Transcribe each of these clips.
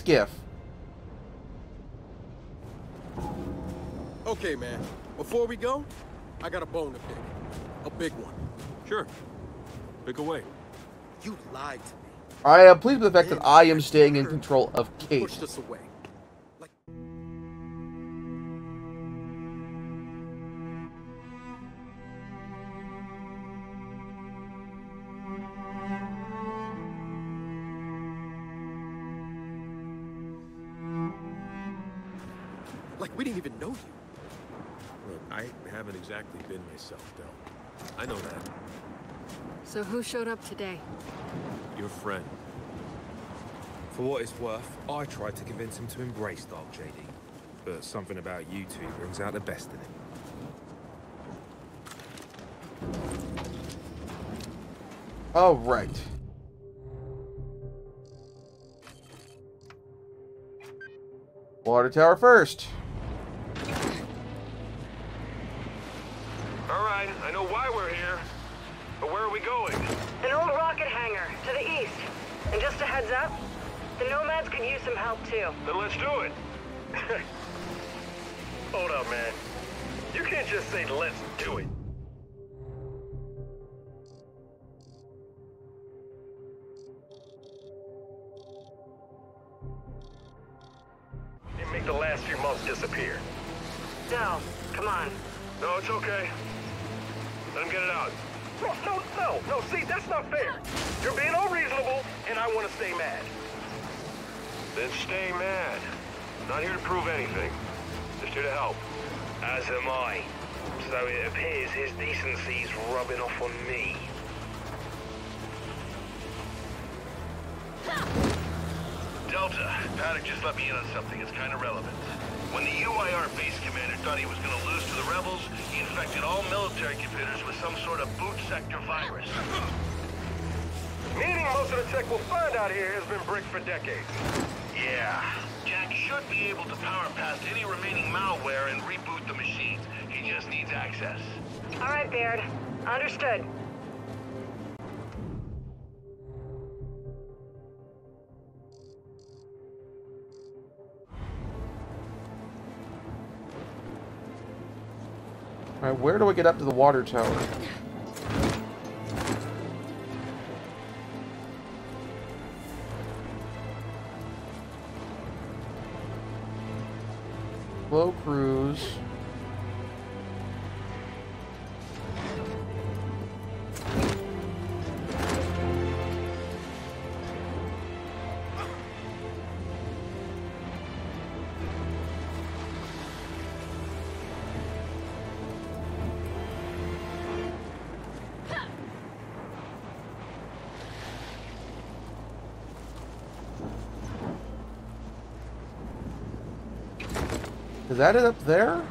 skiff. Okay, man. Before we go, I got a bone to pick. A big one. Sure. Pick away. You lied to me. I am pleased with the fact that I am staying in control of Kate. Pushed us away. Like... we didn't even know you. Look, I haven't exactly been myself, Del. I know that. So who showed up today? Your friend. For what it's worth, I tried to convince him to embrace Dark JD, but something about you two brings out the best in him. All right. Water tower first. All right, I know why we're here. But where are we going? An old rocket hangar, to the east. And just a heads up, the nomads could use some help too. Then let's do it. Hold up, man. You can't just say, let's do it. You make the last few months disappear. No, come on. No, it's okay. Let him get it out. No, see, that's not fair. You're being unreasonable, and I want to stay mad. Then stay mad. Not here to prove anything. Just here to help. As am I. So it appears his decency's rubbing off on me. Delta, Paddock just let me in on something. It's kind of relevant. When the UIR base commander thought he was going to lose to the rebels, he infected all military computers with some sort of boot sector virus. Meaning most of the tech we'll find out here has been bricked for decades. Yeah. Jack should be able to power past any remaining malware and reboot the machines. He just needs access. All right, Baird. Understood. Alright, where do I get up to the water tower? Slow cruise. Is that it up there?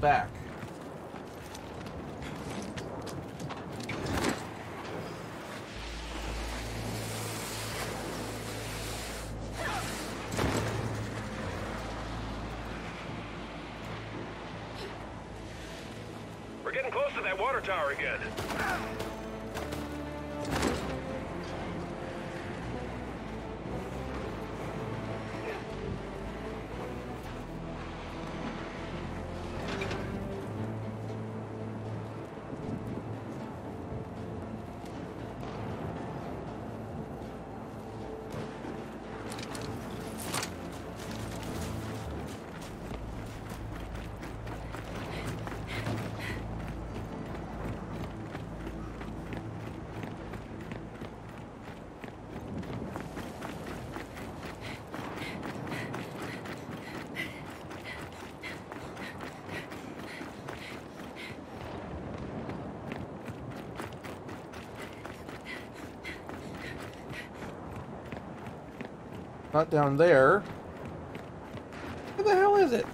Back. We're getting close to that water tower again. Not down there. Where the hell is it?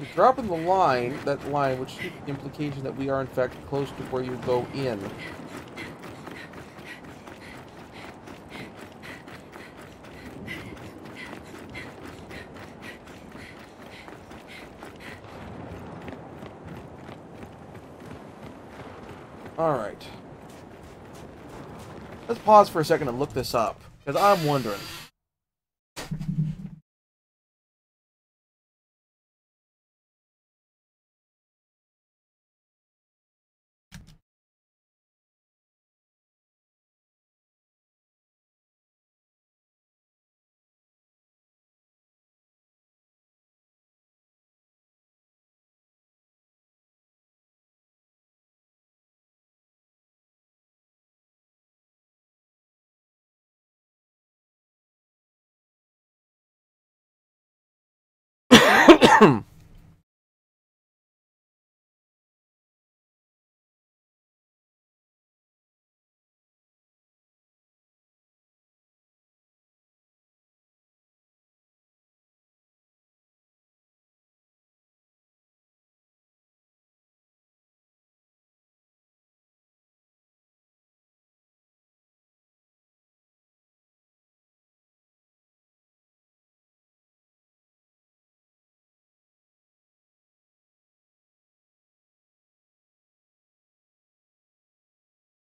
You're dropping the line, that line, which is the implication that we are in fact close to where you go in. Alright. Let's pause for a second and look this up, because I'm wondering.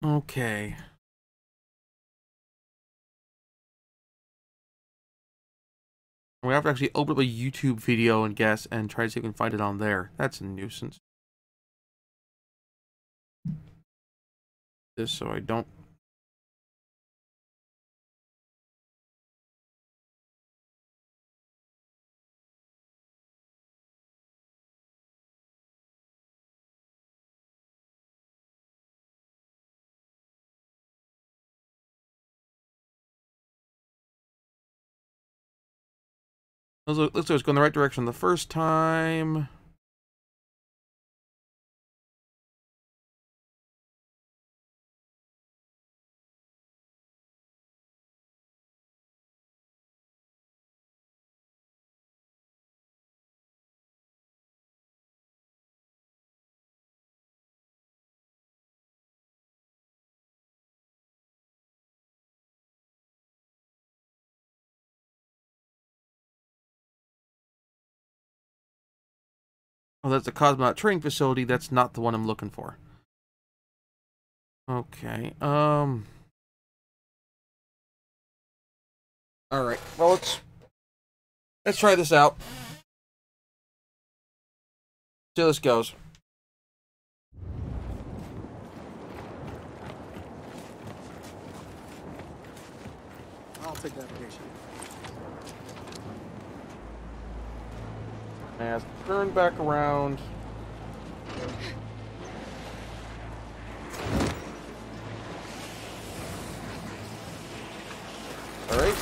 Okay. We have to actually open up a YouTube video and guess and try to see if we can find it on there. That's a nuisance. This so I don't. Looks like it's going the right direction the first time. Oh, that's the Cosmonaut Training Facility. That's not the one I'm looking for. Okay. All right. Well, let's try this out. See how this goes. I'll take that patient. And turn back around. All right.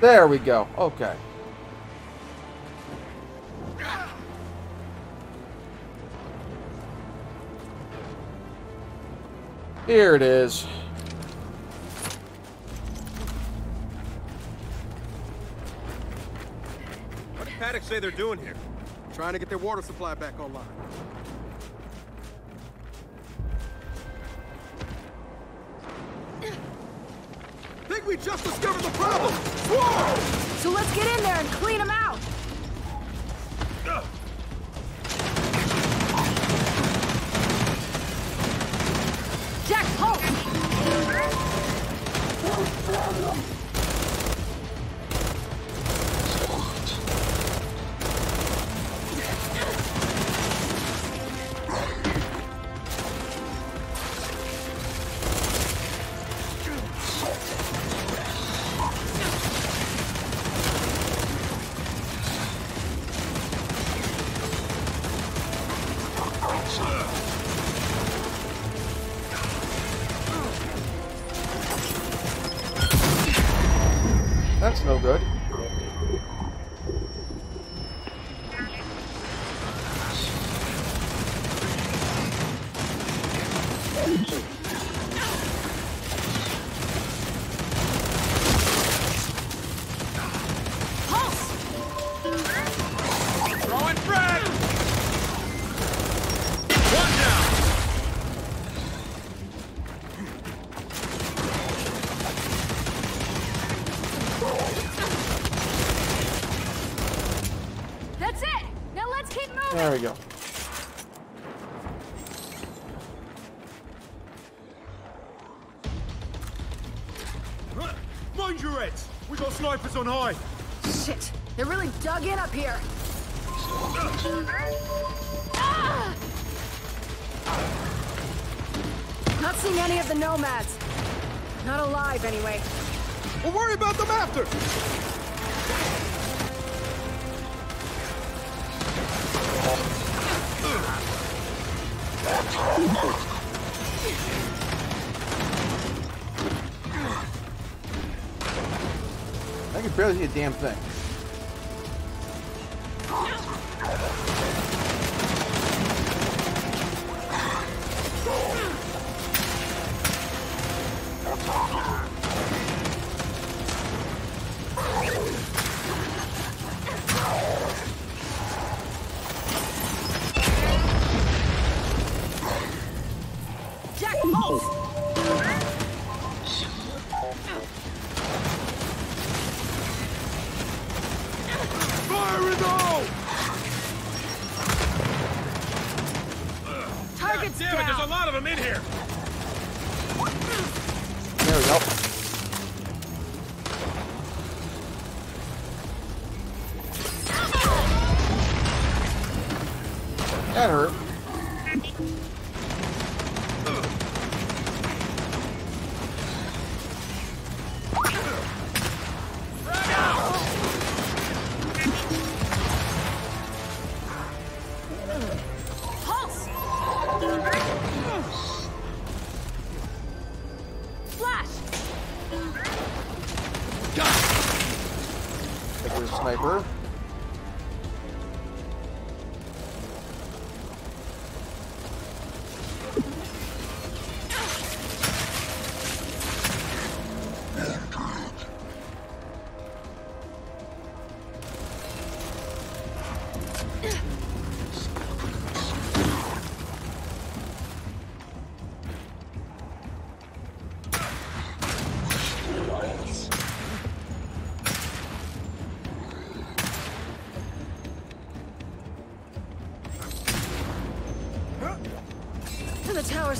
There we go. Okay. Here it is. What did Paddock say they're doing here? Trying to get their water supply back online. We just discovered the problem! Whoa! So let's get in there and clean them out! Jack, hold! That's no good. On high. Shit, they really dug in up here. Ah! Not seeing any of the nomads. Not alive, anyway. We'll worry about them after. Barely see a damn thing. Jack, hold! There's a lot of them in here. There we go. That hurt.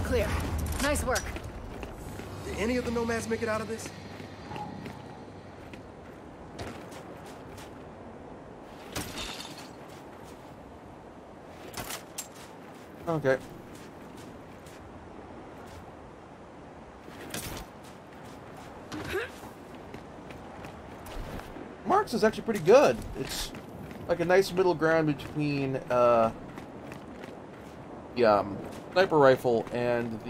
Clear. Nice work. Did any of the nomads make it out of this? Okay. Mark's is actually pretty good. It's like a nice middle ground between sniper rifle and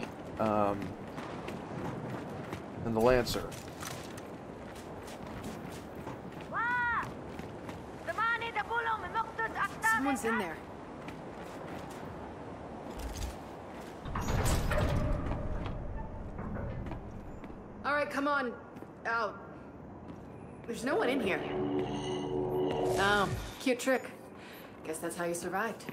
the Lancer. Someone's in there. All right, come on out. There's no one in here. Oh, cute trick. Guess that's how you survived.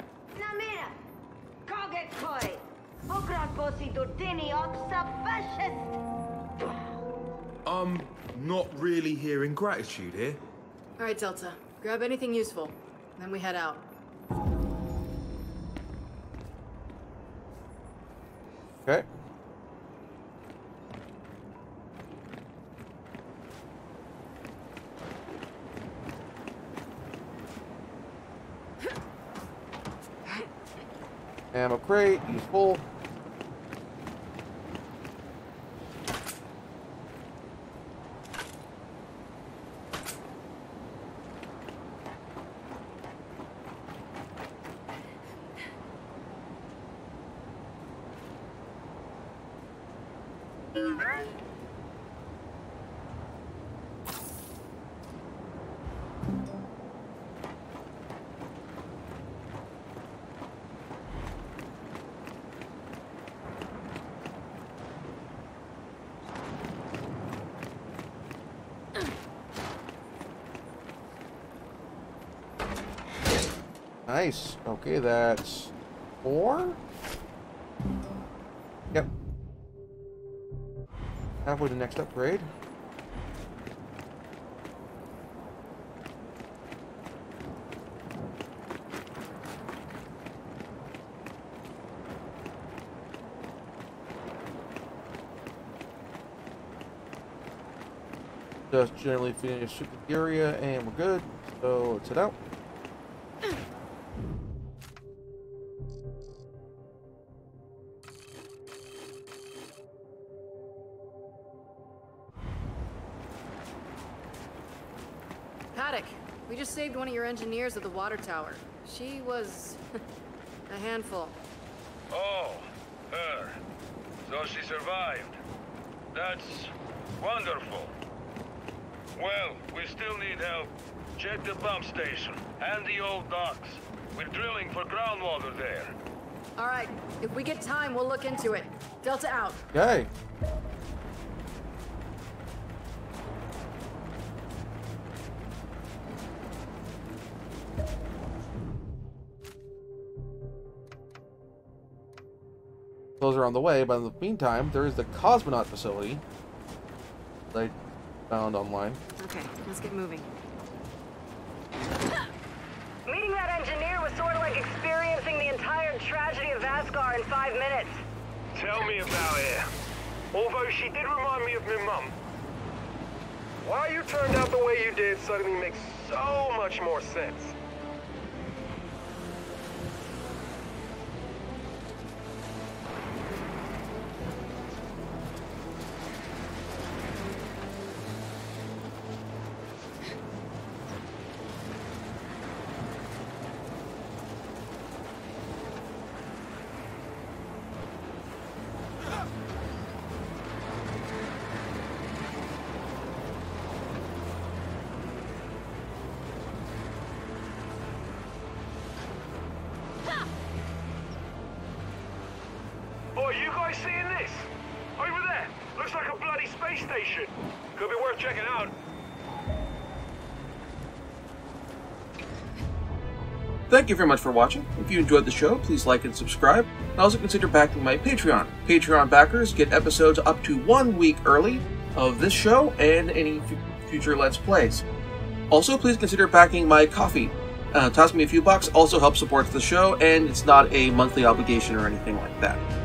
I'm not really hearing gratitude here. All right, Delta. Grab anything useful, then we head out. Okay. Ammo crate, useful. Nice. Okay, that's 4. Yep. Halfway to the next upgrade. Just generally finish the area and we're good. So let's head out. Paddock, we just saved one of your engineers at the water tower. She was a handful. Oh, her. So she survived. That's wonderful. Well, we still need help. Check the pump station and the old docks. We're drilling for groundwater there. All right. If we get time, we'll look into it. Delta out. Okay. Those are on the way, but in the meantime, there is the Cosmonaut Facility. They found online. Okay, let's get moving. Meeting that engineer was sort of like experiencing the entire tragedy of Asgard in 5 minutes. Tell me about it. Although she did remind me of my mum. Why you turned out the way you did suddenly makes so much more sense. Seeing this? Over there! Looks like a bloody space station! Could be worth checking out. Thank you very much for watching. If you enjoyed the show, please like and subscribe. And also consider backing my Patreon. Patreon backers get episodes up to 1 week early of this show and any future Let's Plays. Also, please consider backing my coffee. Toss me a few bucks also helps support the show, and it's not a monthly obligation or anything like that.